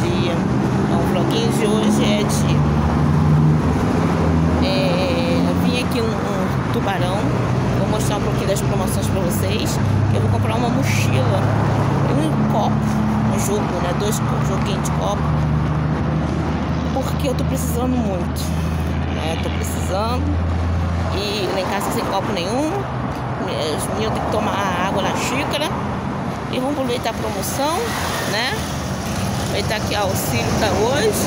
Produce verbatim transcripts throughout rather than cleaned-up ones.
dia. Então, o vloguinho de hoje é de... É, vim aqui um, um Tubarão. Vou mostrar um pouquinho das promoções pra vocês. Eu vou comprar uma mochila e um copo, um jogo, né? Dois joguinhos de copo. Porque eu tô precisando muito, né? Tô precisando. E lá em casa sem copo nenhum. Eu tenho que tomar água na xícara. E vamos aproveitar a promoção, né? Aproveitar que o auxílio tá hoje.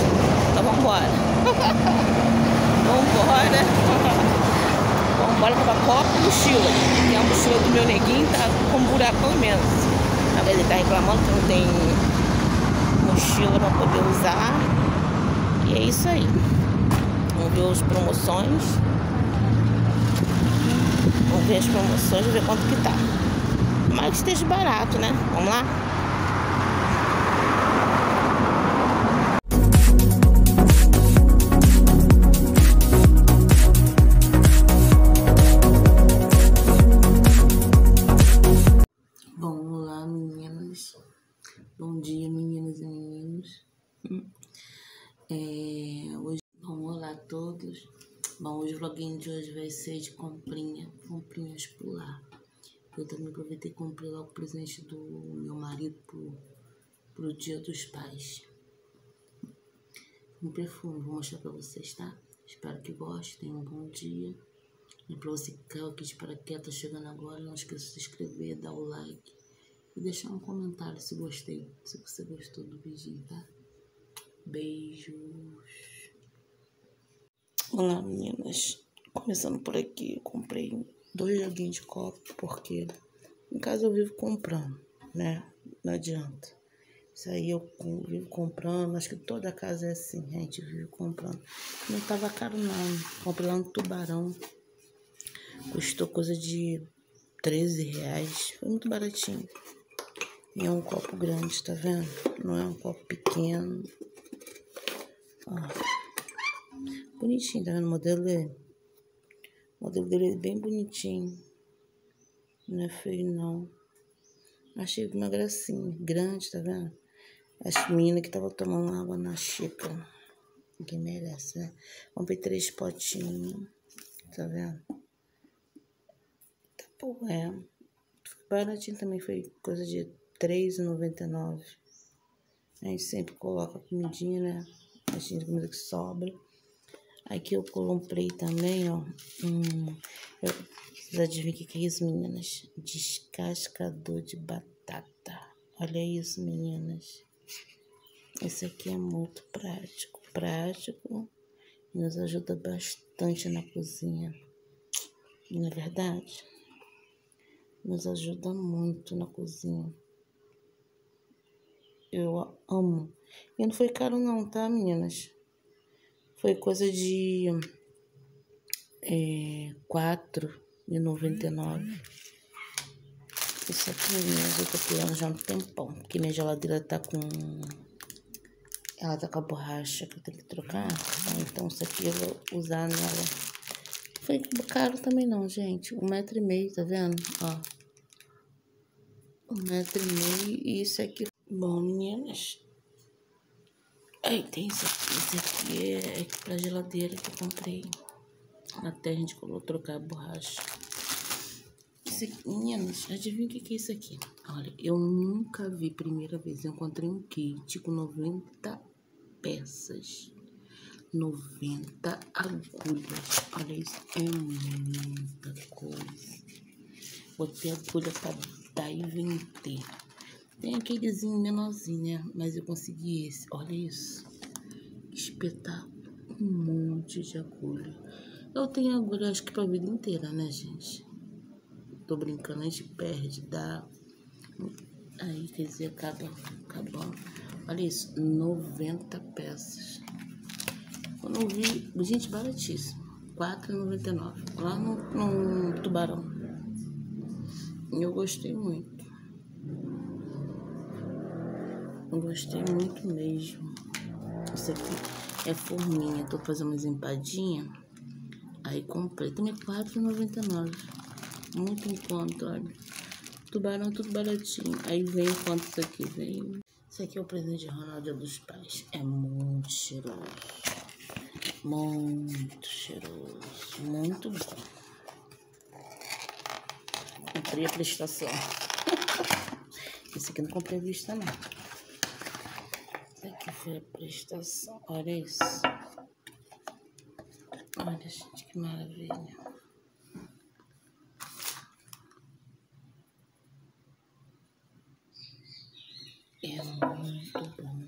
Então vamos embora. Vamos embora. Vamos embora comprar copo e mochila. E a mochila do meu neguinho tá com um buracão imenso. Mas ele tá reclamando que não tem mochila pra poder usar. E é isso aí. Vamos ver as promoções. Vamos ver as promoções, vamos ver quanto que tá. Mas que esteja barato, né? Vamos lá? Bom, olá meninas. Bom dia, meninas e meninos. É, hoje, bom, olá a todos. Bom, hoje o vloguinho de hoje vai ser de comprinha, comprinhas por lá. Eu também aproveitei e comprei lá o presente do meu marido pro, pro Dia dos Pais. Um perfume, vou mostrar pra vocês, tá? Espero que gostem, tenham um bom dia. E pra você que caiu aqui de paraquedas, chegando agora, não esqueça de se inscrever, dar o like. E deixar um comentário se gostei, se você gostou do vídeo, tá? Beijos! Olá meninas, começando por aqui, eu comprei dois joguinhos de copo, porque em casa eu vivo comprando, né, não adianta, isso aí eu vivo comprando, acho que toda casa é assim, gente, eu vivo comprando, não tava caro não, comprei lá no Tubarão, custou coisa de treze reais, foi muito baratinho, e é um copo grande, tá vendo, não é um copo pequeno, ó. Bonitinho, tá vendo? O modelo é... O modelo dele é bem bonitinho. Não é feio, não. Achei uma gracinha. Grande, tá vendo? As meninas que estavam tomando água na xícara. Ninguém merece, né? Comprei três potinhos. Tá vendo? Tá bom, é. Baratinho também. Foi coisa de três reais e noventa e nove centavos. A gente sempre coloca comidinha, né? A gente comida que sobra. Aqui eu comprei também, ó, hum, eu preciso adivinhar o que, que é isso, meninas? Descascador de batata. Olha isso, meninas. Esse aqui é muito prático, prático e nos ajuda bastante na cozinha. Não é verdade? Nos ajuda muito na cozinha. Eu amo. E não foi caro não, tá, meninas? Foi coisa de é, quatro reais e noventa e nove centavos. Isso aqui mesmo eu tô pegando já há um tempão. Porque minha geladeira tá com... Ela tá com a borracha que eu tenho que trocar. Tá? Então isso aqui eu vou usar nela. Foi caro também não, gente. Um metro e meio, tá vendo? Ó. Um metro e meio. E isso aqui... Bom, meninas... Aí tem isso aqui, isso aqui é, é pra geladeira que eu comprei. Até a gente colocou trocar a borracha. Isso aqui, meninas, adivinha o que, que é isso aqui? Olha, eu nunca vi, primeira vez, eu encontrei um kit com noventa peças. noventa agulhas. Olha isso, é muita coisa. Botei a agulha pra dar e vender. Tem aquelezinho menorzinho, né? Mas eu consegui esse. Olha isso. Espetáculo. Um monte de agulha. Eu tenho agulha, acho que pra vida inteira, né, gente? Tô brincando, a gente perde, dá... Aí, quer dizer, acaba, acabando. Olha isso. noventa peças. Quando eu vi... Gente, baratíssimo. quatro reais e noventa e nove centavos. Lá no, no Tubarão. E eu gostei muito. Eu gostei muito mesmo. Isso aqui é forminha. Tô fazendo umas empadinhas. Aí comprei. Também é quatro reais e noventa e nove centavos. Muito em conta, olha. tubarão tudo baratinho. Aí vem quanto isso aqui, vem. Isso aqui é o presente de Ronaldo dos Pais. É muito cheiroso. Muito cheiroso. Muito bom. Comprei a prestação. Esse aqui eu não comprei a vista, não. Esse aqui foi a prestação. Olha isso. Olha, gente, que maravilha. É muito bom.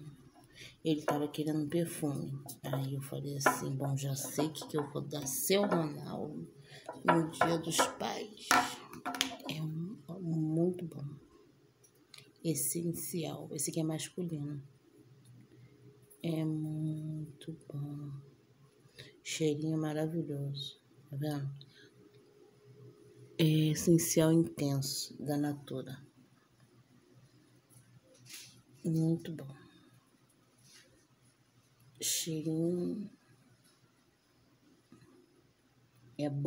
Ele tava querendo perfume. Aí eu falei assim, bom, já sei que que eu vou dar seu Ronaldo no Dia dos Pais. É muito bom. Essencial. Esse aqui é masculino. É muito bom. Cheirinho maravilhoso. Tá vendo? É essencial intenso da Natura. Muito bom. Cheirinho é bom.